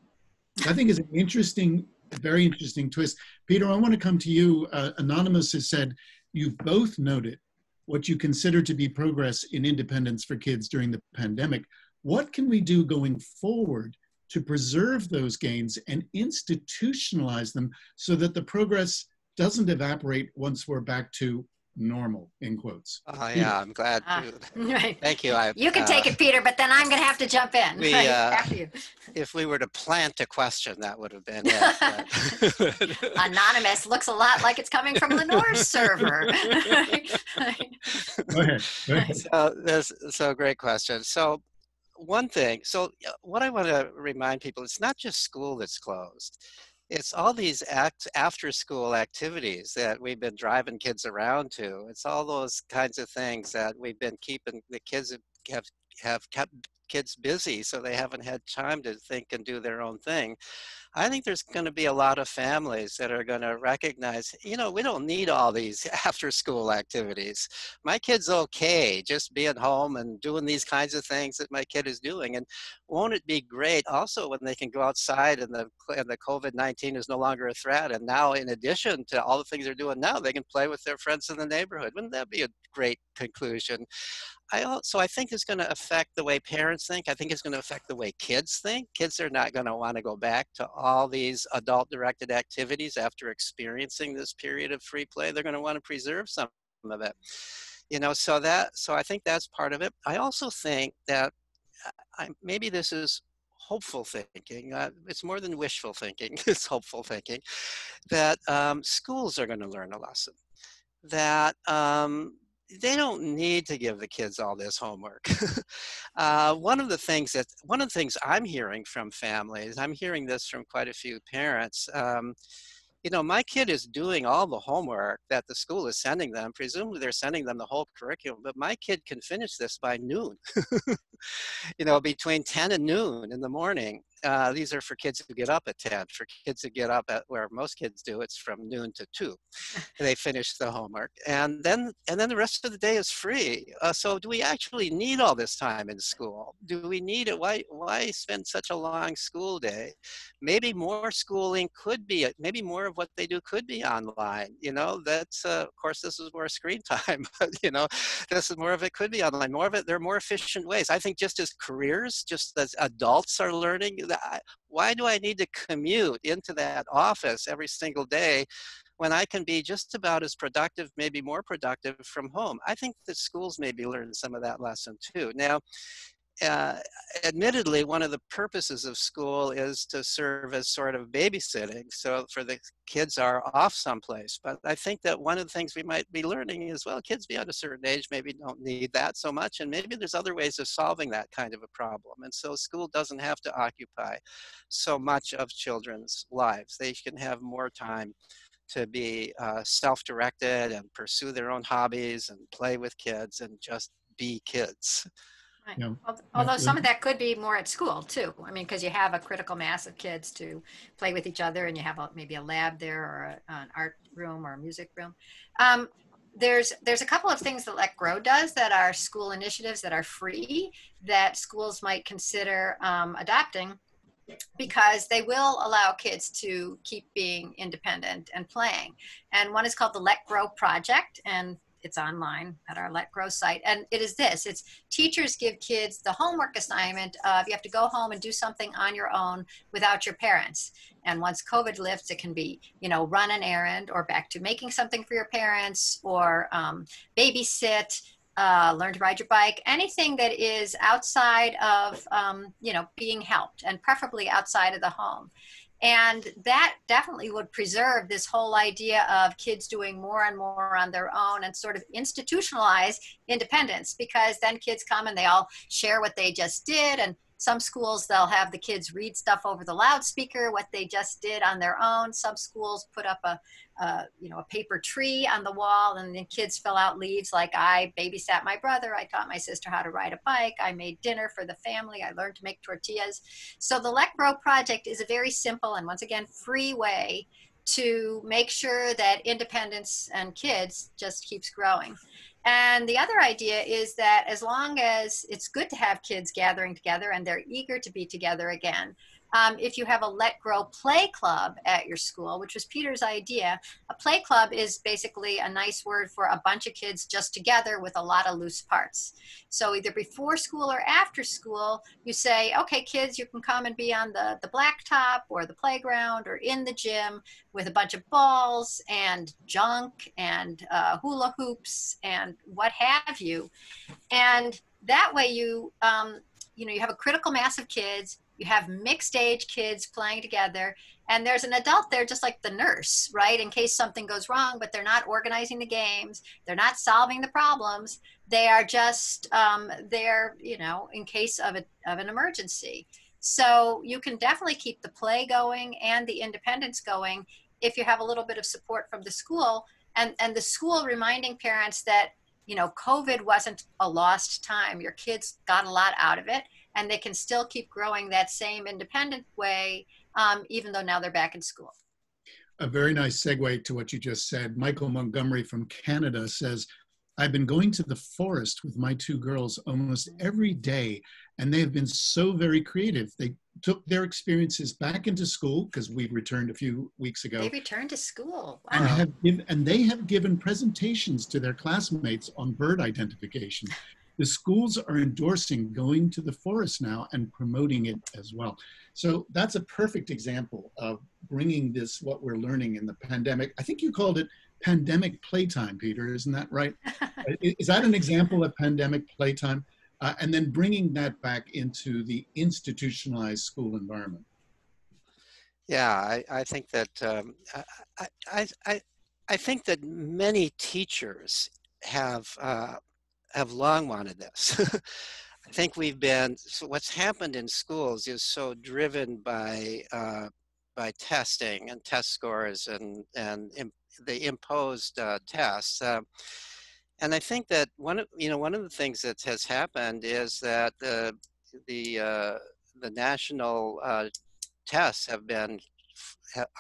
I think it's an interesting, very interesting twist. Peter, I want to come to you. Anonymous has said, you've both noted what you consider to be progress in independence for kids during the pandemic. What can we do going forward to preserve those gains and institutionalize them so that the progress doesn't evaporate once we're back to normal, in quotes? Oh, yeah, I'm glad. Right. Thank you. You can take it, Peter, but then I'm going to have to jump in. After you. If we were to plant a question, that would have been it. But Anonymous looks a lot like it's coming from Lenore's server. Go ahead. So great question. So one thing, so what I want to remind people, it's not just school that's closed. It's all these after-school activities that we've been driving kids around to. It's all those kinds of things that we've been keeping the kids have kept kids busy, so they haven't had time to think and do their own thing. I think there's going to be a lot of families that are going to recognize, you know, we don't need all these after-school activities. My kid's okay just being home and doing these kinds of things that my kid is doing. And won't it be great also when they can go outside and the COVID-19 is no longer a threat? And now, in addition to all the things they're doing now, they can play with their friends in the neighborhood. Wouldn't that be a great conclusion? I think it's going to affect the way parents think. I think it's going to affect the way kids think. Kids are not going to want to go back to all these adult-directed activities after experiencing this period of free play. They're going to want to preserve some of it. You know, so I think that's part of it. I also think that maybe this is hopeful thinking. It's more than wishful thinking. It's hopeful thinking that schools are going to learn a lesson. That they don't need to give the kids all this homework. One of the things I'm hearing from families, I'm hearing this from quite a few parents, you know, my kid is doing all the homework that the school is sending them. Presumably they're sending them the whole curriculum, but my kid can finish this by noon, you know, between 10 and noon in the morning. These are for kids who get up at 10. For kids who get up at where most kids do, it's from noon to 2. They finish the homework. And then the rest of the day is free. So do we actually need all this time in school? Do we need it? Why spend such a long school day? Maybe more schooling could be, maybe more of what they do could be online. You know, that's, of course, this is more screen time, but, you know, this is more of it could be online. More of it, there are more efficient ways. I think just as careers, just as adults are learning, why do I need to commute into that office every single day when I can be just about as productive, maybe more productive from home? I think that schools maybe learn some of that lesson too. Now, admittedly, one of the purposes of school is to serve as sort of babysitting. So for the kids are off someplace, but I think that one of the things we might be learning is, well, kids beyond a certain age maybe don't need that so much. And maybe there's other ways of solving that kind of a problem. And so school doesn't have to occupy so much of children's lives. They can have more time to be self-directed and pursue their own hobbies and play with kids and just be kids. Right. Yeah. Although some of that could be more at school too. I mean, because you have a critical mass of kids to play with each other, and you have maybe a lab there or an art room or a music room. There's a couple of things that Let Grow does that are school initiatives that are free that schools might consider adopting, because they will allow kids to keep being independent and playing. And one is called the Let Grow Project, and it's online at our Let Grow site. And it is this, it's teachers give kids the homework assignment of you have to go home and do something on your own without your parents. And once COVID lifts, it can be, you know, run an errand or back to making something for your parents or babysit, learn to ride your bike, anything that is outside of, you know, being helped and preferably outside of the home. And that definitely would preserve this whole idea of kids doing more and more on their own and sort of institutionalize independence, because then kids come and they all share what they just did. And some schools, they'll have the kids read stuff over the loudspeaker, what they just did on their own. Some schools put up a paper tree on the wall, and the kids fill out leaves like, I babysat my brother, I taught my sister how to ride a bike, I made dinner for the family, I learned to make tortillas. So the Let Grow Project is a very simple and, once again, free way to make sure that independence and kids just keeps growing. And the other idea is that as long as it's good to have kids gathering together and they're eager to be together again, if you have a Let Grow Play Club at your school, which was Peter's idea, a play club is basically a nice word for a bunch of kids just together with a lot of loose parts. So either before school or after school, you say, okay, kids, you can come and be on the blacktop or the playground or in the gym with a bunch of balls and junk and hula hoops and what have you. And that way you, you have a critical mass of kids. You have mixed age kids playing together, and there's an adult there just like the nurse, right? In case something goes wrong, but they're not organizing the games. They're not solving the problems. They are just there, you know, in case of an emergency. So you can definitely keep the play going and the independence going if you have a little bit of support from the school and the school reminding parents that, you know, COVID wasn't a lost time. Your kids got a lot out of it. And they can still keep growing that same independent way, even though now they're back in school. A very nice segue to what you just said. Michael Montgomery from Canada says, I've been going to the forest with my two girls almost every day, and they've been so very creative. They took their experiences back into school, because we returned a few weeks ago. They returned to school. Wow. And they have given presentations to their classmates on bird identification. The schools are endorsing going to the forest now and promoting it as well. So that's a perfect example of bringing this, what we're learning in the pandemic. I think you called it pandemic playtime, Peter, isn't that right? Is that an example of pandemic playtime? And then bringing that back into the institutionalized school environment. Yeah, I think that, I think that many teachers have long wanted this. I think so what's happened in schools is so driven by by testing and test scores and they imposed tests. And I think that one of the things that has happened is that the national tests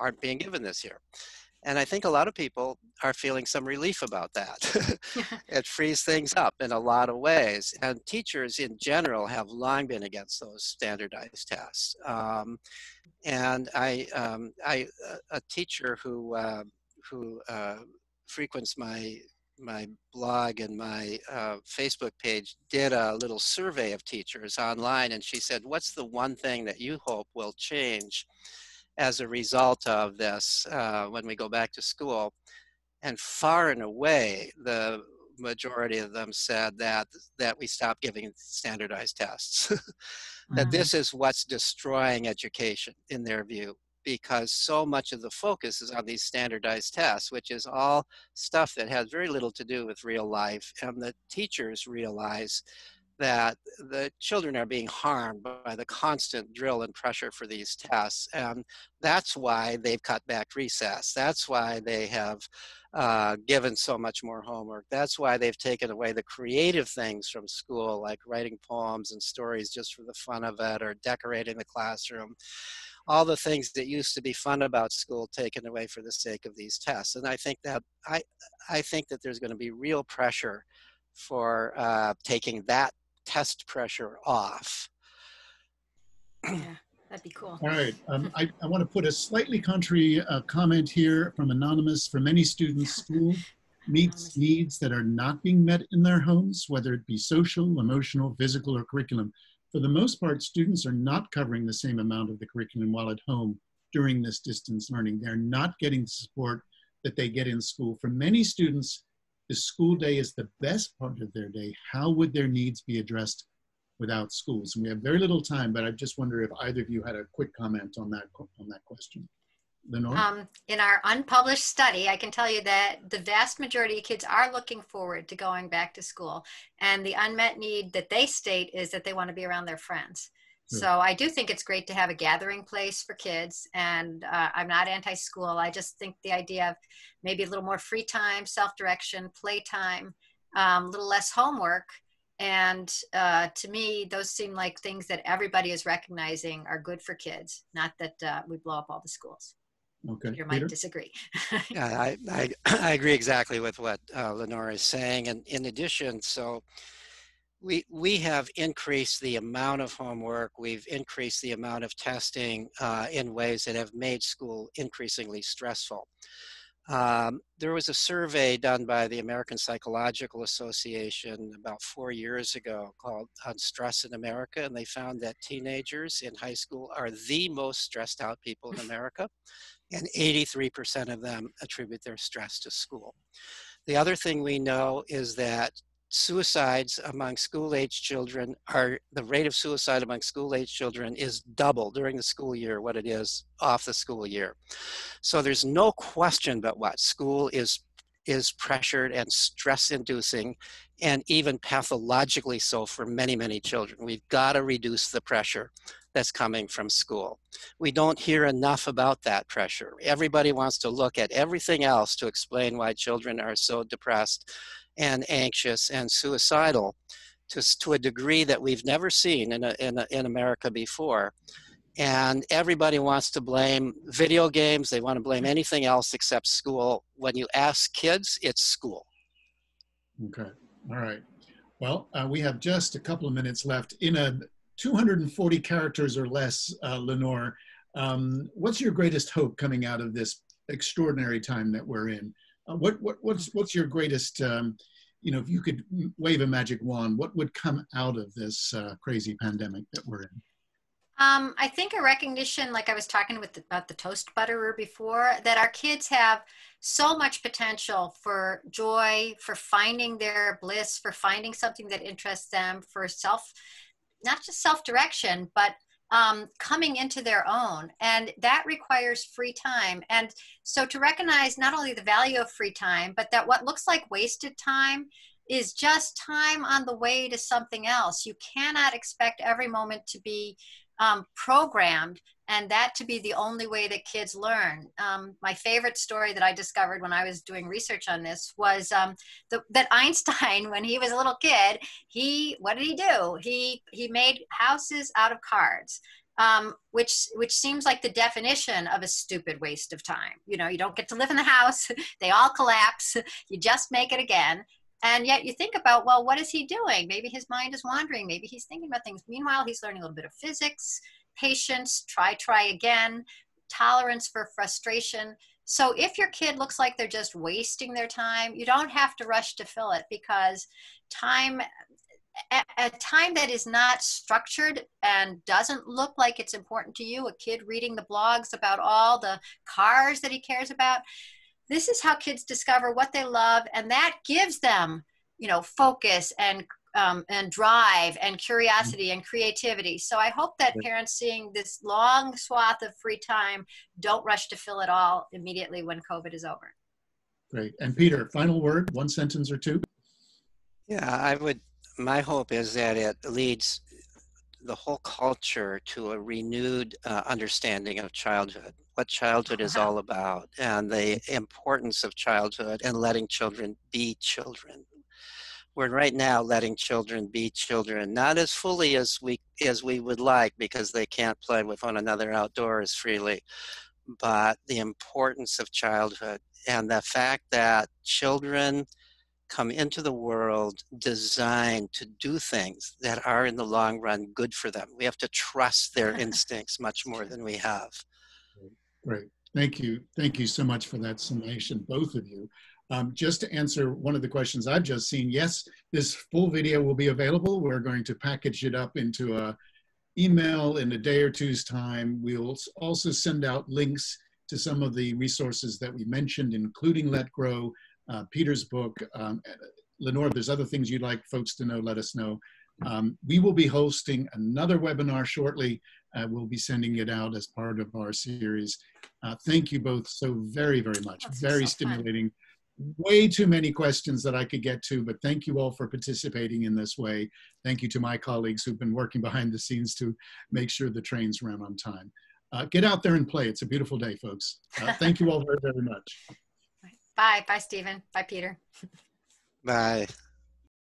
aren't being given this year. And I think a lot of people are feeling some relief about that. It frees things up in a lot of ways. And teachers in general have long been against those standardized tests. A teacher who frequents my blog and my Facebook page did a little survey of teachers online, and she said, "What's the one thing that you hope will change as a result of this when we go back to school?" And far and away, the majority of them said that we stop giving standardized tests, that this is what's destroying education in their view, because so much of the focus is on these standardized tests, which is all stuff that has very little to do with real life. And the teachers realize that the children are being harmed by the constant drill and pressure for these tests. And that's why they've cut back recess. That's why they have given so much more homework. That's why they've taken away the creative things from school, like writing poems and stories just for the fun of it, or decorating the classroom. All the things that used to be fun about school taken away for the sake of these tests. And I think that, I think that there's going to be real pressure for taking that test pressure off. Yeah, that'd be cool. All right, I want to put a slightly contrary comment here from Anonymous. For many students, school meets needs that are not being met in their homes, whether it be social, emotional, physical, or curriculum. For the most part, students are not covering the same amount of the curriculum while at home during this distance learning. They're not getting the support that they get in school. For many students, the school day is the best part of their day. How would their needs be addressed without schools? And we have very little time, but I just wonder if either of you had a quick comment on that question. Lenore? In our unpublished study, I can tell you that the vast majority of kids are looking forward to going back to school. And the unmet need that they state is that they want to be around their friends. Sure. So I do think it's great to have a gathering place for kids, and I'm not anti-school. I just think the idea of maybe a little more free time, self-direction, playtime, a little less homework. And to me, those seem like things that everybody is recognizing are good for kids, not that we blow up all the schools. Okay. You might disagree. Yeah, I agree exactly with what Lenore is saying. And in addition, so we have increased the amount of homework. We've increased the amount of testing in ways that have made school increasingly stressful. There was a survey done by the American Psychological Association about 4 years ago called On Stress in America, and they found that teenagers in high school are the most stressed out people in America, and 83% of them attribute their stress to school. The other thing we know is that suicides among school-age children the rate of suicide among school-age children is double during the school year what it is off the school year. So there's no question but what school is pressured and stress-inducing, and even pathologically so for many, many children. We've got to reduce the pressure that's coming from school. We don't hear enough about that pressure. Everybody wants to look at everything else to explain why children are so depressed and anxious and suicidal to a degree that we've never seen in America before. And everybody wants to blame video games. They want to blame anything else except school. When you ask kids, it's school. Okay, all right. Well, we have just a couple of minutes left. In a 240 characters or less, Lenore, what's your greatest hope coming out of this extraordinary time that we're in? What's your greatest, if you could wave a magic wand, what would come out of this crazy pandemic that we're in? I think a recognition, like I was talking about the toast butterer before, that our kids have so much potential for joy, for finding their bliss, for finding something that interests them, for not just self-direction, but coming into their own. And that requires free time. And so to recognize not only the value of free time, but that what looks like wasted time is just time on the way to something else. You cannot expect every moment to be programmed, and that to be the only way that kids learn. My favorite story that I discovered when I was doing research on this was that Einstein, when he was a little kid, what did he do? He made houses out of cards. Which seems like the definition of a stupid waste of time. You know, you don't get to live in the house, they all collapse, you just make it again. And yet you think about, well, what is he doing? Maybe his mind is wandering, maybe he's thinking about things. Meanwhile, he's learning a little bit of physics, patience, try again, tolerance for frustration. So if your kid looks like they're just wasting their time, you don't have to rush to fill it, because time, a time that is not structured and doesn't look like it's important to you, a kid reading the blogs about all the cars that he cares about, this is how kids discover what they love, and that gives them, you know, focus and drive and curiosity and creativity. So I hope that parents seeing this long swath of free time don't rush to fill it all immediately when COVID is over. Great. And Peter, final word, one sentence or two? Yeah, my hope is that it leads the whole culture to a renewed understanding of childhood, what childhood is all about, and the importance of childhood and letting children be children. We're right now letting children be children, not as fully as we would like, because they can't play with one another outdoors freely, but the importance of childhood and the fact that children come into the world designed to do things that are in the long run good for them. We have to trust their instincts much more than we have. Great. Thank you. Thank you so much for that summation, both of you. Just to answer one of the questions I've just seen, yes, this full video will be available. We're going to package it up into an email in a day or two's time. We'll also send out links to some of the resources that we mentioned, including Let Grow, Peter's book. Lenore, if there's other things you'd like folks to know, let us know. We will be hosting another webinar shortly. We'll be sending it out as part of our series. Thank you both so very, very much. Very stimulating. Way too many questions that I could get to, but thank you all for participating in this way. Thank you to my colleagues who've been working behind the scenes to make sure the trains run on time. Get out there and play. It's a beautiful day, folks. Thank you all very, very much. Bye. Bye, Stephen. Bye, Peter. Bye.